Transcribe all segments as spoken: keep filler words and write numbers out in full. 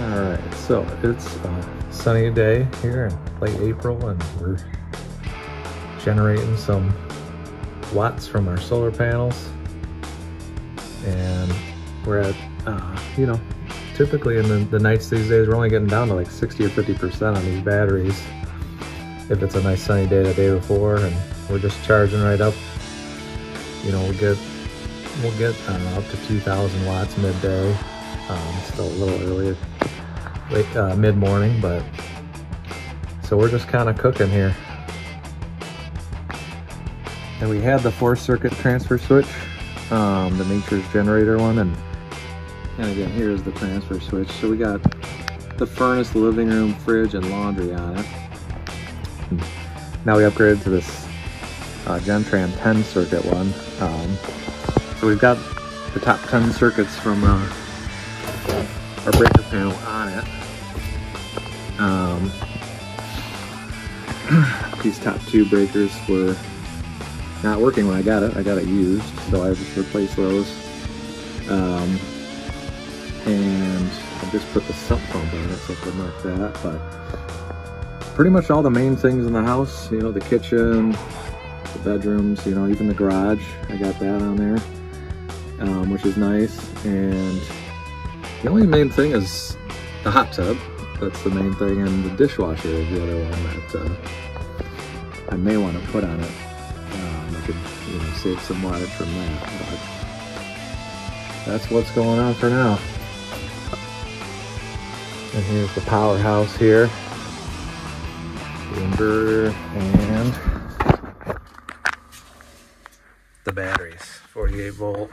All right, so it's a sunny day here in late April, and we're generating some watts from our solar panels. And we're at, uh, you know, typically in the, the nights these days, we're only getting down to like sixty or fifty percent on these batteries. If it's a nice sunny day the day before, and we're just charging right up, you know, we'll get, we'll get I don't know, up to two thousand watts midday. Um, still a little early, late, uh, mid-morning, but so we're just kind of cooking here. And we had the four-circuit transfer switch, um, the Nature's Generator one, and and again, here's the transfer switch. So we got the furnace, living room, fridge, and laundry on it. And now we upgraded to this uh, GenTran ten-circuit one. Um, so we've got the top ten circuits from Uh, our breaker panel on it. Um, these top two breakers were not working when I got it. I got it used, so I just replaced those. Um, and I just put the cell phone on it, so I could mark that. But pretty much all the main things in the house, you know, the kitchen, the bedrooms, you know, even the garage, I got that on there, um, which is nice. And the only main thing is the hot tub. That's the main thing, and the dishwasher is the other one that uh, I may want to put on it. Um, I could, you know, save some wattage from that, but that's what's going on for now. And here's the powerhouse here. The inverter and the batteries, forty-eight volt.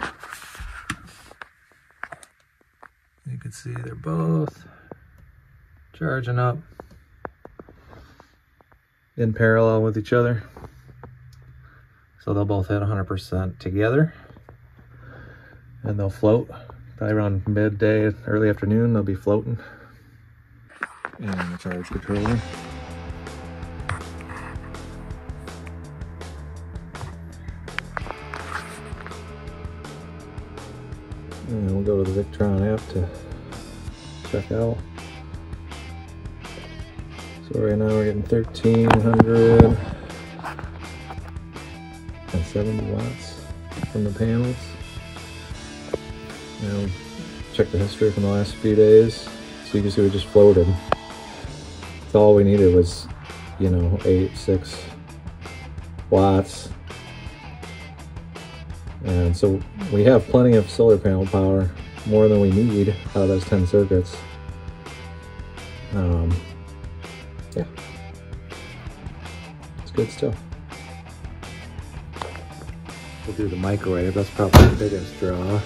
You can see they're both charging up in parallel with each other. So they'll both hit one hundred percent together, and they'll float probably around midday, early afternoon. They'll be floating. And the charge controller. And we'll go to the Victron app to check out. So right now we're getting one thousand three hundred seventy watts from the panels. Now check the history from the last few days. So you can see we just floated. So all we needed was, you know, eight, six watts. And so we have plenty of solar panel power, more than we need out of those ten circuits. Um, yeah, it's good stuff. We'll do the microwave. That's probably the biggest draw.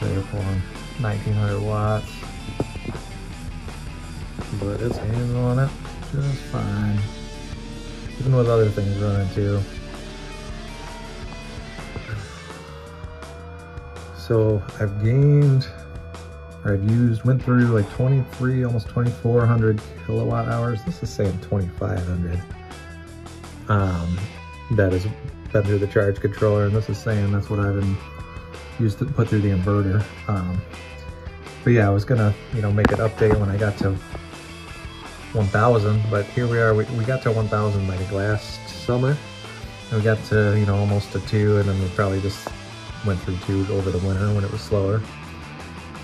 So you're pulling nineteen hundred watts. But it's handling it just fine, even with other things running too. So I've gained, or I've used, went through like twenty-three, almost twenty-four hundred kilowatt hours. This is saying twenty-five hundred. Um, that is fed through the charge controller, and this is saying that's what I've been used to put through the inverter. Um, but yeah, I was gonna, you know, make an update when I got to one thousand, but here we are. We, we got to one thousand like last summer, and we got to, you know, almost to two, and then we probably just went through two over the winter when it was slower.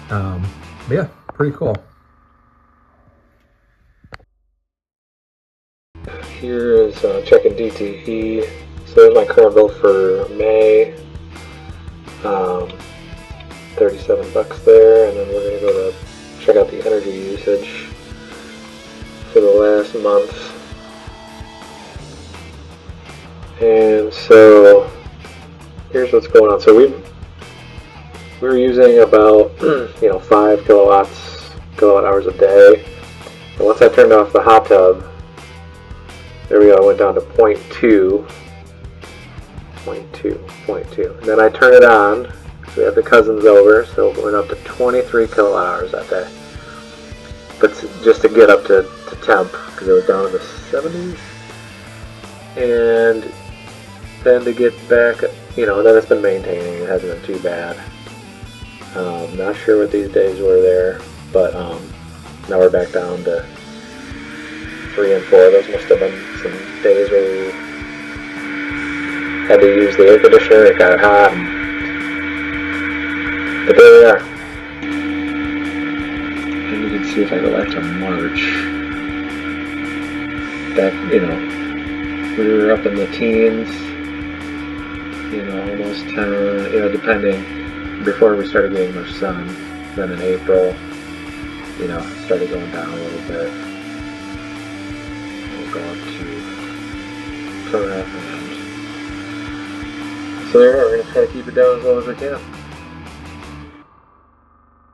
Um, but yeah, pretty cool. Here is uh, checking D T E. So there's my current bill for May. Um, thirty-seven bucks there, and then we're gonna go to check out the energy usage for the last month. And so here's what's going on. So we we were using about you know five kilowatts kilowatt hours a day, and once I turned off the hot tub, there we go, I went down to zero point two, zero point two, zero point two, and then I turn it on. We had the cousins over, so it went up to twenty-three kilowatt hours that day. But just to get up to, to temp, because it was down in the seventies. and then to get back, you know, then it's been maintaining, it hasn't been too bad. Um, not sure what these days were there, but um, now we're back down to three and four. Those must have been some days where we had to use the air conditioner, it got hot, but there we are. And you can see if I go back to March, that, you know, we were up in the teens, you know, almost ten, you know, depending, before we started getting much sun. Then in April, you know, it started going down a little bit. We'll go up to, so there we are, we're going to try to keep it down as low as we can.